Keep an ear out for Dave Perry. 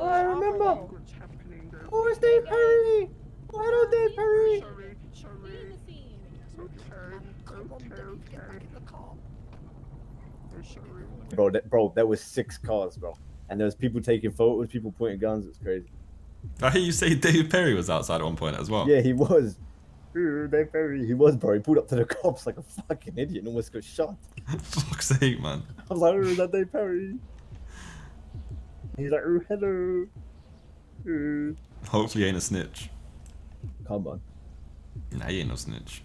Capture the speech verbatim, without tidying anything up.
Oh, I remember. Oh, it's Dave Perry. Oh, hello, Dave Perry. Sorry, sorry. Okay, okay, okay. Bro, that, bro, that was six cars, bro. And there was people taking photos, people pointing guns. It's crazy. I hear you say Dave Perry was outside at one point as well. Yeah, he was. Dave Perry, he was, bro. He pulled up to the cops like a fucking idiot and almost got shot. Fuck's sake, man. I was like, oh, is that Dave Perry? He's like, oh, hello. Ooh. Hopefully he ain't a snitch. Come on. Nah, he ain't no snitch.